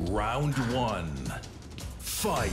Round one. Fight.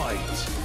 fight!